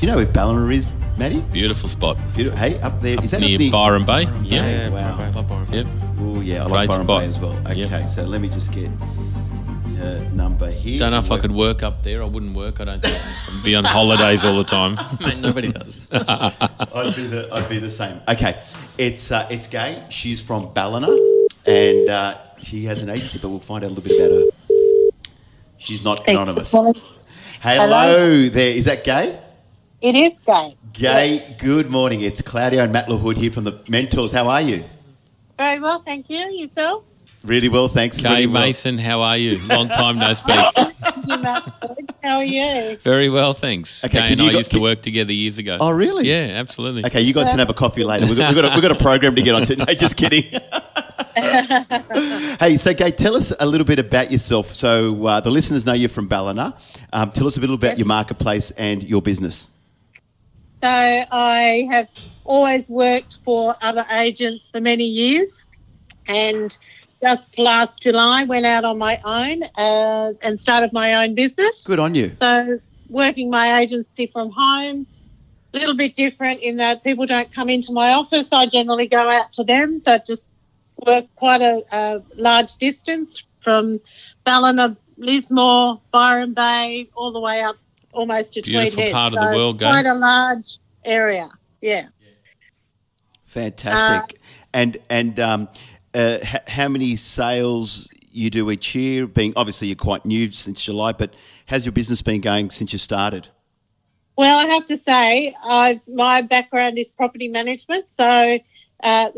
You know where Ballina is, Matty? Beautiful spot. Hey, up there. Is that near Byron Bay? Yeah. Wow. I love Byron Bay. Yep. Oh, yeah. I like Byron Bay as well. Okay, so let me just get her number here. Don't know if I could work up there. I wouldn't work, I don't think. I'd be on holidays all the time. Mate, nobody does. I'd be the same. Okay. It's Gai. She's from Ballina. And she has an agency, but we'll find out a little bit about her. She's not anonymous. Hello. Hello there. Is that Gai? It is Gai. Gai, good morning. It's Claudio and Matt LaHood here from the Mentors. How are you? Very well, thank you. Yourself? Really well, thanks. Gai Mason, how are you? Long time no speak. Thank you, Matt. How are you? Very well, thanks. Okay, Gai and I used to work together years ago. Oh, really? Yeah, absolutely. Okay, you guys can have a coffee later. We've got a program to get on to. No, just kidding. Hey, so Gai, tell us a little bit about yourself. So the listeners know you're from Ballina. Tell us a little about your marketplace and your business. So I have always worked for other agents for many years, and just last July went out on my own and started my own business. Good on you. So working my agency from home, a little bit different in that people don't come into my office. I generally go out to them, so I just work quite a large distance from Ballina, Lismore, Byron Bay, all the way up almost to Tweed Head. Beautiful part of the world, Gai. Quite a large area, yeah. Fantastic. And how many sales you do each year? Being obviously you're quite new since July, but how's your business been going since you started? Well, I have to say my background is property management, so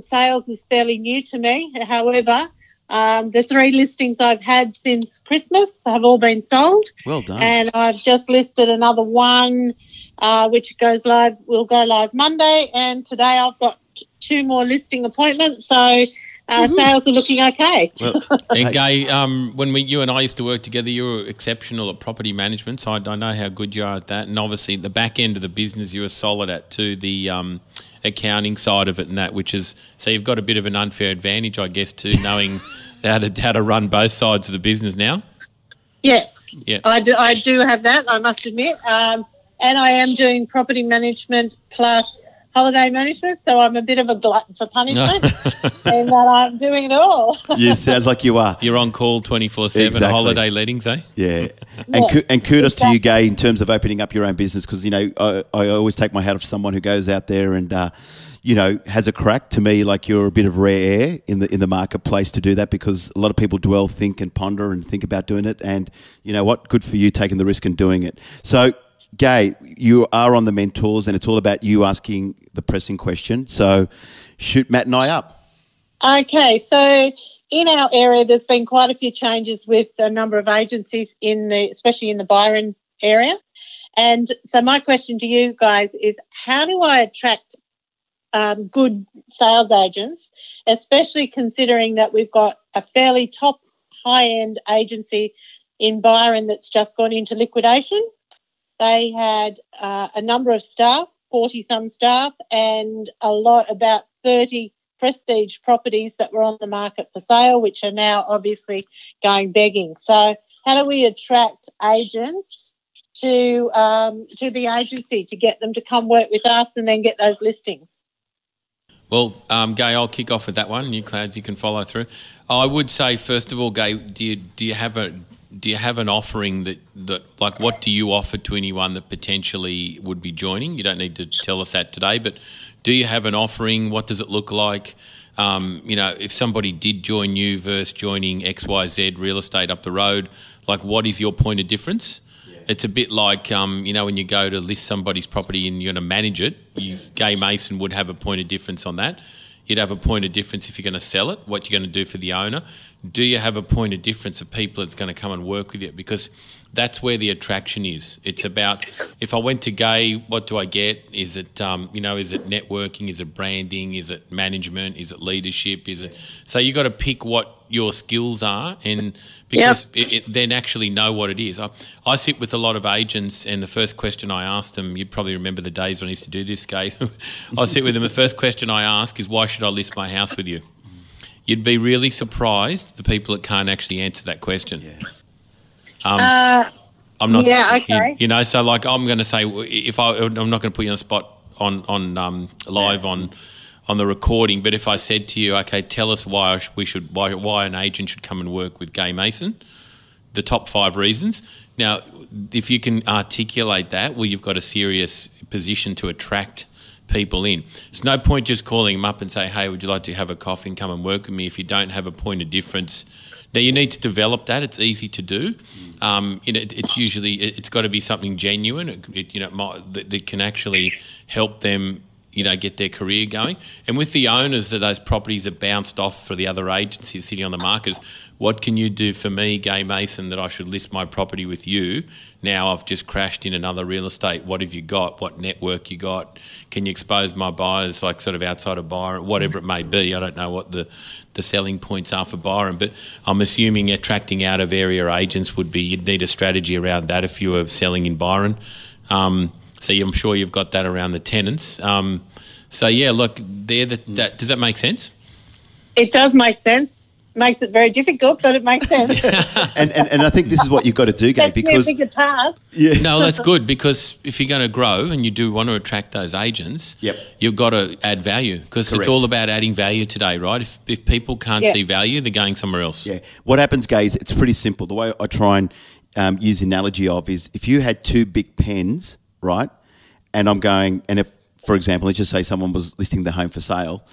sales is fairly new to me. However, the three listings I've had since Christmas have all been sold. Well done. And I've just listed another one, which will go live Monday. And today I've got two more listing appointments. So sales are looking okay. Well, and Gai, when you and I used to work together, you were exceptional at property management. So I know how good you are at that. And obviously the back end of the business you were solid at too, the accounting side of it and that, which is – so you've got a bit of an unfair advantage, I guess, too, knowing how to run both sides of the business now. Yes. Yeah. I do have that, I must admit. And I am doing property management plus holiday management, so I'm a bit of a glutton for punishment in that I'm doing it all. You sounds like you are. You're on call 24/7, exactly. Holiday lettings, eh? Yeah. And kudos to you, Gai, in terms of opening up your own business, because, you know, I always take my hat off to someone who goes out there and, you know, has a crack. To me, like, you're a bit of rare air in the marketplace to do that, because a lot of people dwell, think and ponder and think about doing it. And you know what? Good for you taking the risk and doing it. So Gai, you are on the Mentors, and it's all about you asking the pressing question. So shoot Matt and I up. Okay, so in our area there's been quite a few changes with a number of agencies, especially in the Byron area. And so my question to you guys is, how do I attract good sales agents, especially considering that we've got a fairly top high-end agency in Byron that's just gone into liquidation? They had a number of staff, 40-some staff, and about 30 prestige properties that were on the market for sale, which are now obviously going begging. So how do we attract agents to the agency to get them to come work with us and then get those listings? Well, Gai, I'll kick off with that one. You, Clouds, you can follow through. I would say, first of all, Gai, do you have an offering that like, what do you offer to anyone that potentially would be joining? You don't need to tell us that today, but do you have an offering? What does it look like? You know, if somebody did join you versus joining XYZ real estate up the road, like, what is your point of difference? Yeah. It's a bit like, you know, when you go to list somebody's property and you're going to manage it, Gai Mason would have a point of difference on that. You'd have a point of difference if you're going to sell it, what you're going to do for the owner. Do you have a point of difference of people that's going to come and work with you? Because that's where the attraction is. It's about, if I went to Gai, what do I get? Is it, you know, is it networking? Is it branding? Is it management? Is it leadership? Is it? So you got to pick what your skills are, and because it then actually know what it is. I sit with a lot of agents, and the first question I ask them, you probably remember the days when I used to do this, Gai. I sit with them, the first question I ask is, why should I list my house with you? You'd be really surprised the people that can't actually answer that question. Yeah. I'm not. Yeah, okay. You know, so like I'm going to say, if I'm not going to put you on the spot on live on the recording, but if I said to you, okay, tell us why we should why an agent should come and work with Gai Mason, the top 5 reasons. Now, if you can articulate that, well, you've got a serious position to attract people in. It's no point just calling them up and say, hey, would you like to have a coffee and come and work with me if you don't have a point of difference. Now, you need to develop that. It's easy to do. It's usually, it's got to be something genuine, that can actually help them, get their career going. And with the owners that those properties are bounced off for the other agencies sitting on the market, what can you do for me, Gai Mason, that I should list my property with you? Now I've just crashed in another real estate. What have you got? What network you got? Can you expose my buyers, like sort of outside of Byron, whatever it may be? I don't know what the selling points are for Byron, but I'm assuming attracting out of area agents would be, you'd need a strategy around that if you were selling in Byron. So I'm sure you've got that around the tenants. So yeah, look, does that make sense? It does make sense. Makes it very difficult, but it makes sense. and I think this is what you've got to do, Gai, because bigger task. Yeah. No, that's good, because if you're going to grow and you do want to attract those agents, you've got to add value, because it's all about adding value today, right? If people can't see value, they're going somewhere else. Yeah. What happens, Gai, is it's pretty simple. The way I try and use the analogy is if you had 2 big pens, right, and I'm going, and if, for example, let's just say someone was listing their home for sale,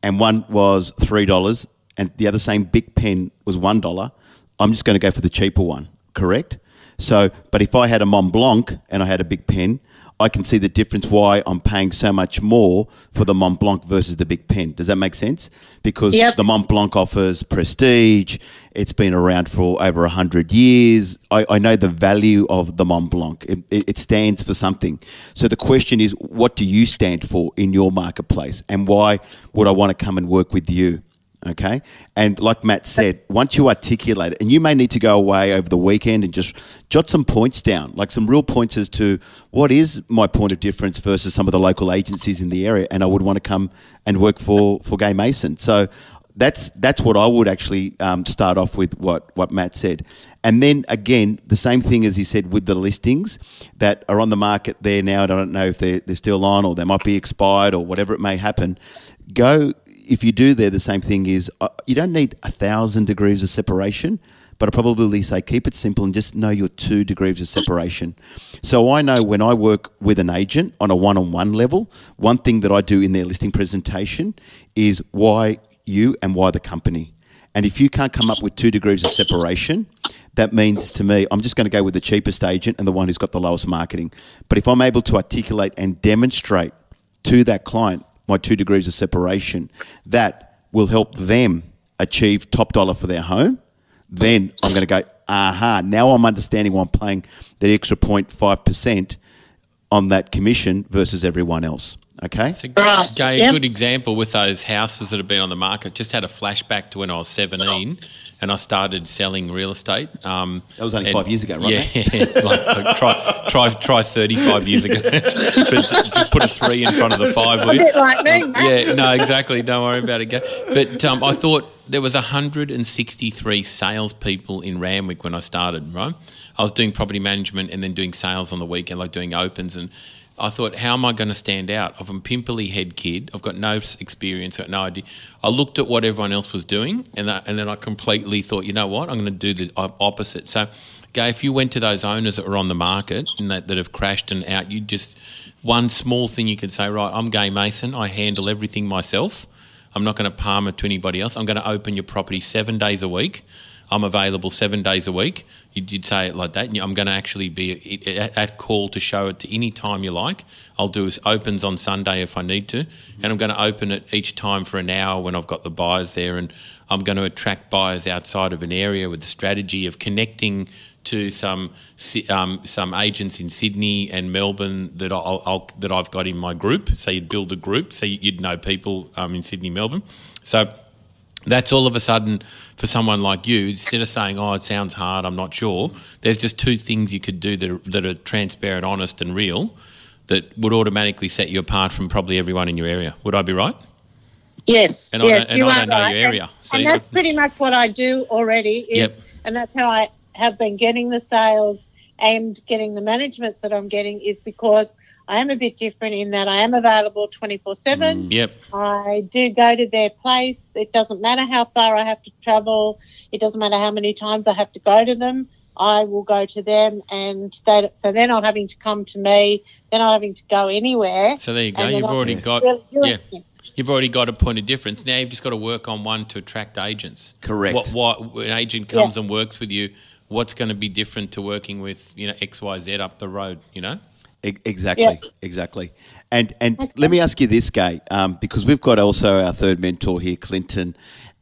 and one was $3 and the other same big pen was $1, I'm just going to go for the cheaper one, correct? So, but if I had a Mont Blanc and I had a big pen, I can see the difference why I'm paying so much more for the Mont Blanc versus the big pen. Does that make sense? Because the Mont Blanc offers prestige. It's been around for over 100 years. I know the value of the Mont Blanc. It stands for something. So the question is, what do you stand for in your marketplace, and why would I want to come and work with you? Okay, and like Matt said, once you articulate it, and you may need to go away over the weekend and just jot some points down, like some real points as to what is my point of difference versus some of the local agencies in the area, and I would want to come and work for Gai Mason. So that's what I would actually start off with, what Matt said. And then again, the same thing as he said with the listings that are on the market there now, and I don't know if they're still on, or they might be expired, or whatever it may happen, if you do there, the same thing is you don't need 1,000 degrees of separation, but I probably say keep it simple and just know your 2 degrees of separation. So I know when I work with an agent on a one-on-one level, one thing that I do in their listing presentation is why you and why the company. And if you can't come up with 2 degrees of separation, that means to me I'm just going to go with the cheapest agent and the one who's got the lowest marketing. But if I'm able to articulate and demonstrate to that client my 2 degrees of separation, that will help them achieve top dollar for their home, then I'm going to go, aha, now I'm understanding why I'm paying the extra 0.5% on that commission versus everyone else. Okay? So, Gai, a good example with those houses that have been on the market. Just had a flashback to when I was 17 and I started selling real estate. That was only 5 years ago, right? Yeah, like try 35 years ago. But just put a 3 in front of the 5. A bit like me, Matt. Yeah, no, exactly. Don't worry about it. But I thought there was 163 salespeople in Randwick when I started, right? I was doing property management and then doing sales on the weekend, like doing opens, and I thought, how am I going to stand out? I'm a pimply head kid. I've got no experience, got no idea. I looked at what everyone else was doing, and then I completely thought, you know what, I'm going to do the opposite. So, Gai, if you went to those owners that were on the market and that have crashed and out, you just one small thing you could say, right, I'm Gai Mason. I handle everything myself. I'm not going to palm it to anybody else. I'm going to open your property 7 days a week. I'm available 7 days a week. You'd say it like that. I'm going to actually be at call to show it to any time you like. I'll do opens on Sunday if I need to, and I'm going to open it each time for an hour when I've got the buyers there, and I'm going to attract buyers outside of an area with the strategy of connecting to some agents in Sydney and Melbourne that that I've got in my group. So you'd build a group, so you'd know people in Sydney, Melbourne. So that's all of a sudden for someone like you, instead of saying, oh, it sounds hard, I'm not sure, there's just 2 things you could do that are transparent, honest and real that would automatically set you apart from probably everyone in your area. Would I be right? Yes. And yes, I don't know your area. So and that's pretty much what I do already. And that's how I have been getting the sales and getting the management that I'm getting is because I am a bit different in that I am available 24/7. Yep. I do go to their place. It doesn't matter how far I have to travel. It doesn't matter how many times I have to go to them. I will go to them, and so they're not having to come to me. They're not having to go anywhere. So there you go. You've already got You've already got a point of difference. Now you've just got to work on one to attract agents. Correct. What an agent comes and works with you, what's going to be different to working with, you know, XYZ up the road, you know? Exactly, exactly. And let me ask you this, Gai, because we've got also our third mentor here, Clinton,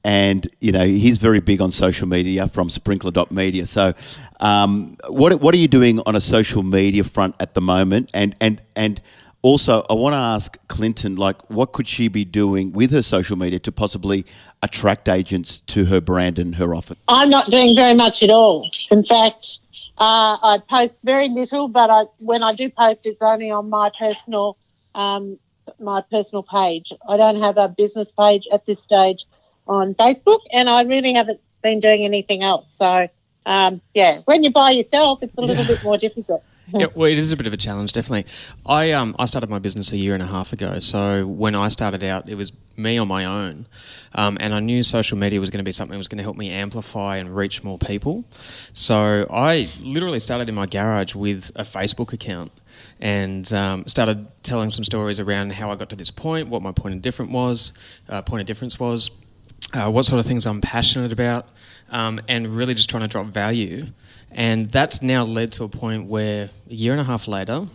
and, you know, he's very big on social media from Sprinkler.media. So what are you doing on a social media front at the moment? And also I want to ask Clinton, like, what could she be doing with her social media to possibly attract agents to her brand and her offer? I'm not doing very much at all. In fact, I post very little, but when I do post, it's only on my personal page. I don't have a business page at this stage on Facebook, and I really haven't been doing anything else. So, yeah, when you're by yourself, it's a little bit more difficult. Yeah, well, it is a bit of a challenge, definitely. I started my business a year and a half ago, so when I started out, it was me on my own, and I knew social media was going to be something that was going to help me amplify and reach more people. So I literally started in my garage with a Facebook account and started telling some stories around how I got to this point, what my point of difference was, what sort of things I'm passionate about, and really just trying to drop value. And that's now led to a point where a year and a half later,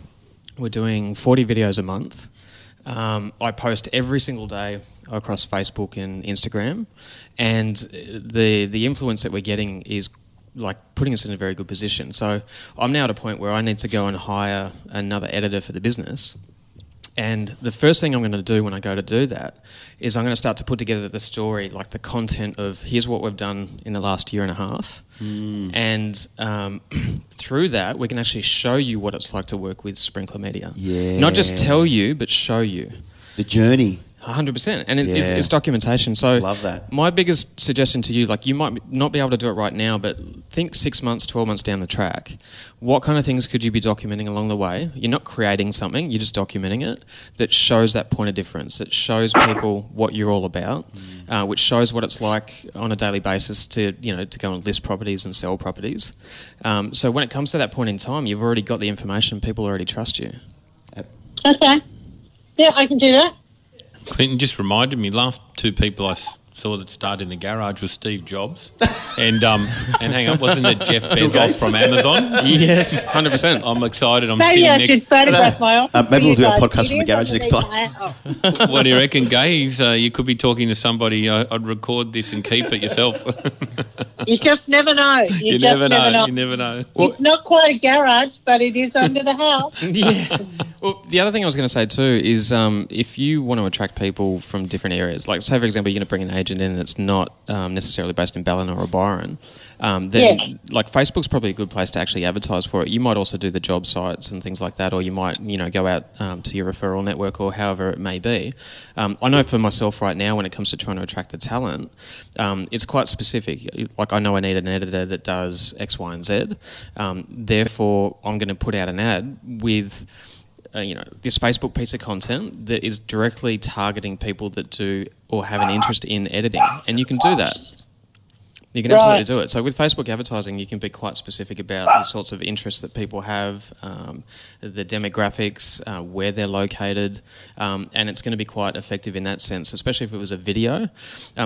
we're doing 40 videos a month. I post every single day across Facebook and Instagram, and the influence that we're getting is like putting us in a very good position. So I'm now at a point where I need to go and hire another editor for the business. And the first thing I'm going to do when I go to do that is I'm going to start to put together the story, like the content of here's what we've done in the last year and a half. Mm. And through that, we can actually show you what it's like to work with Sprinkler Media. Yeah. Not just tell you, but show you. The journey. 100%. And it's documentation. So love that. My biggest suggestion to you, like you might not be able to do it right now, but think 6 months, 12 months down the track. What kind of things could you be documenting along the way? You're not creating something, you're just documenting it that shows that point of difference. It shows people what you're all about, which shows what it's like on a daily basis to, you know, to go and list properties and sell properties. So when it comes to that point in time, you've already got the information, people already trust you. Okay. Yeah, I can do that. Clinton just reminded me, last two people I saw that started in the garage was Steve Jobs and hang on, wasn't it Jeff Bezos from Amazon? Yes, 100%. I'm excited. Maybe I should photograph my office. Maybe we'll do a podcast from the garage next time. What do you reckon, Gai? You could be talking to somebody. I'd record this and keep it yourself. You just never know. You never know. You never know. Well, it's not quite a garage, but it is under the house. Yeah. Well, the other thing I was going to say too is if you want to attract people from different areas, like say for example you're going to bring an agent in that's not necessarily based in Ballina or Byron, then like Facebook's probably a good place to actually advertise for it. You might also do the job sites and things like that, or you might go out to your referral network or however it may be. I know for myself right now when it comes to trying to attract the talent, it's quite specific. Like I know I need an editor that does X, Y and Z. Therefore, I'm going to put out an ad with this Facebook piece of content that is directly targeting people that do or have an interest in editing, and you can do that. You can absolutely do it. So with Facebook advertising, you can be quite specific about the sorts of interests that people have, the demographics, where they're located, and it's going to be quite effective in that sense, especially if it was a video.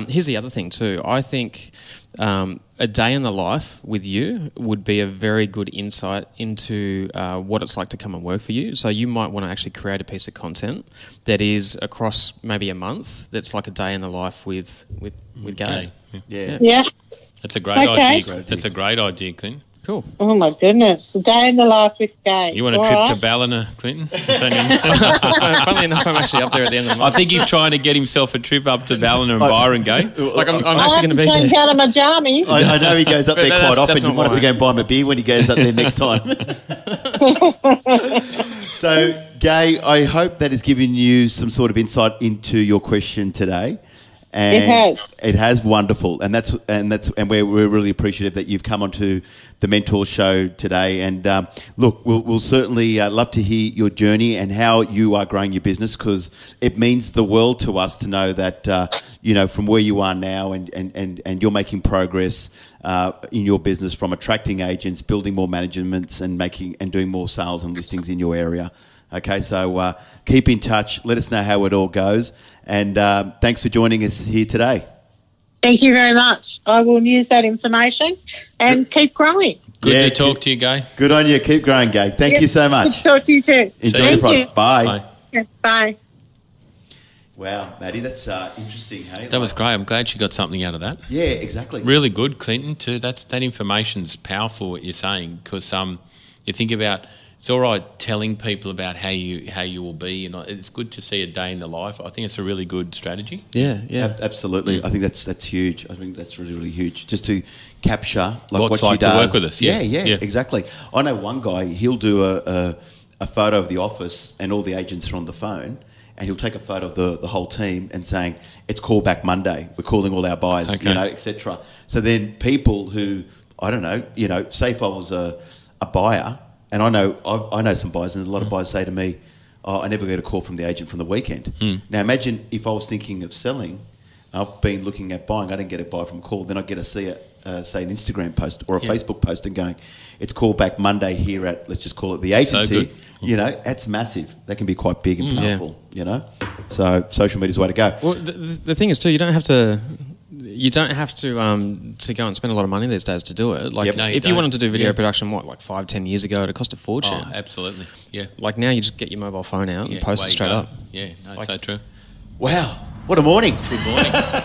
Here's the other thing too. I think a day in the life with you would be a very good insight into what it's like to come and work for you. So you might want to actually create a piece of content that is across maybe a month, that's like a day in the life with Gai. Yeah. That's a great idea. That's a great idea, Clinton. Cool. Oh, my goodness. A day in the life with Gai. You want a trip to Ballina, Clinton? Funnily enough, I'm actually up there at the end of the month. I think he's trying to get himself a trip up to Ballina and Byron, Gai. Like I'm actually going to be there. Out of my jammies. I know he goes up there quite often. You might have to go and buy him a beer when he goes up there next time. So, Gai, I hope that has given you some sort of insight into your question today. And it has. It has, wonderful. And we're really appreciative that you've come onto the Mentors show today. And look, we'll certainly love to hear your journey and how you are growing your business, because it means the world to us to know that, you know, from where you are now and you're making progress in your business, from attracting agents, building more managements and doing more sales and listings in your area. Okay, so keep in touch. Let us know how it all goes. And thanks for joining us here today. Thank you very much. I will use that information and keep growing. Good to talk to you, Gai. Good on you. Keep growing, Gai. Thank you so much. Good to talk to you too. Enjoy the product. Bye. Bye. Yeah, bye. Wow, Maddie, that's interesting, hey? That was great. I'm glad she got something out of that. Yeah, exactly. Really good, Clinton, too. That information's powerful, what you're saying, because you think about – it's all right telling people about how you will be, and it's good to see a day in the life. I think it's a really good strategy. Yeah, yeah, absolutely. I think that's huge. I think that's really, really huge. Just to capture what she does. To work with us. Yeah. Yeah, exactly. I know one guy. He'll do a photo of the office, and all the agents are on the phone, and he'll take a photo of the whole team and saying, "It's callback Monday. We're calling all our buyers, okay, you know, etc." So then people who, I don't know, you know, say if I was a buyer. And I know some buyers, and a lot of buyers say to me, "Oh, I never get a call from the agent from the weekend." Mm. Now imagine if I was thinking of selling, I've been looking at buying, I didn't get a buy from call, then I get to see say an Instagram post or a Facebook post and going, "It's callback Monday here at," let's just call it, the agency. So you know, that's massive. That can be quite big and powerful. Yeah. You know, so social media's the way to go. Well, the thing is too, you don't have to. You don't have to go and spend a lot of money these days to do it. Like, no, if you wanted to do video production, like 5-10 years ago, it would cost a fortune. Oh, absolutely. Yeah. Like now, you just get your mobile phone out and post it straight up. Yeah, no, like, so true. Wow, what a morning! Good morning.